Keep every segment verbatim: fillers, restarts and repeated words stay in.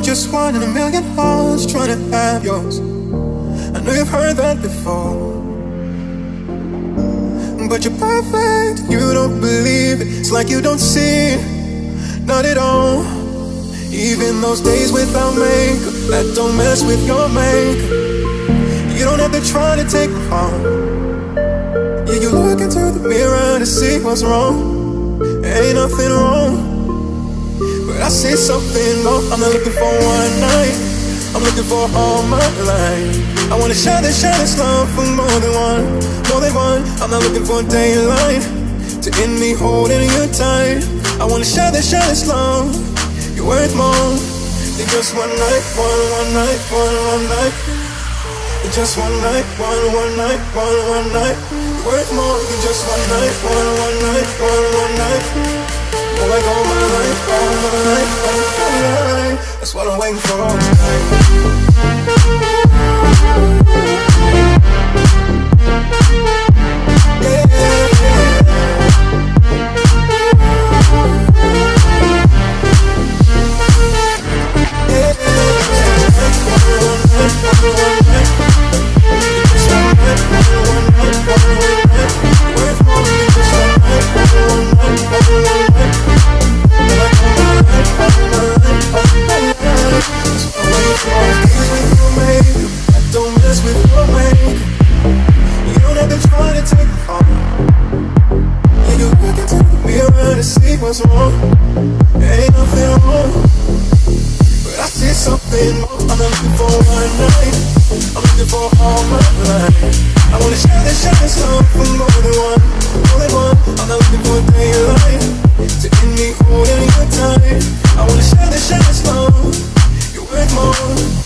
I'm just one in a million hearts trying to have yours. I know you've heard that before, but you're perfect, you don't believe it. It's like you don't see it, not at all. Even those days without makeup, that don't mess with your makeup. You don't have to try to take me home. Yeah, you look into the mirror to see what's wrong. There ain't nothing wrong, but I see something more. I'm not looking for one night, I'm looking for all my life. I wanna share this, share this love for more than one, more than one. I'm not looking for daylight to end me holding you tight. I wanna share this, share this love. You're worth more than just one night, one, one night, one, one night. You're just one night, one, one night, one, one night. You're worth more than just one night, one, one night, one, one night. I like all my life, all my life, all my life. That's what I'm waiting for tonight. Yeah. Yeah. With your makeup, you don't have to try to take me home. Yeah, you look into the mirror to see what's wrong. There ain't nothing wrong, but I see something more. I'm not looking for one night, I'm looking for all my life. I wanna share this, share this love for more than one, more than one. I'm not looking for daylight to end me holding you tight. I wanna share this, share this love, worth more.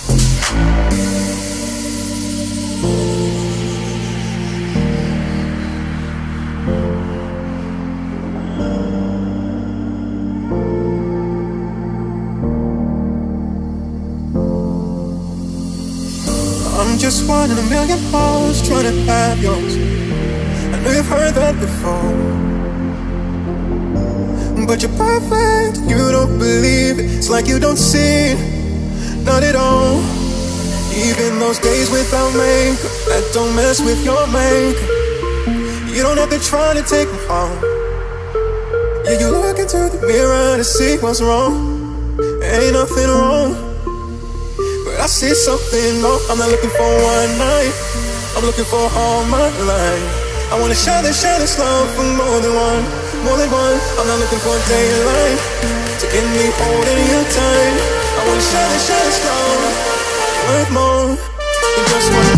Just one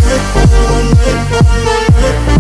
night, one night, one night.